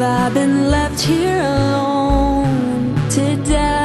have I been left here alone to die?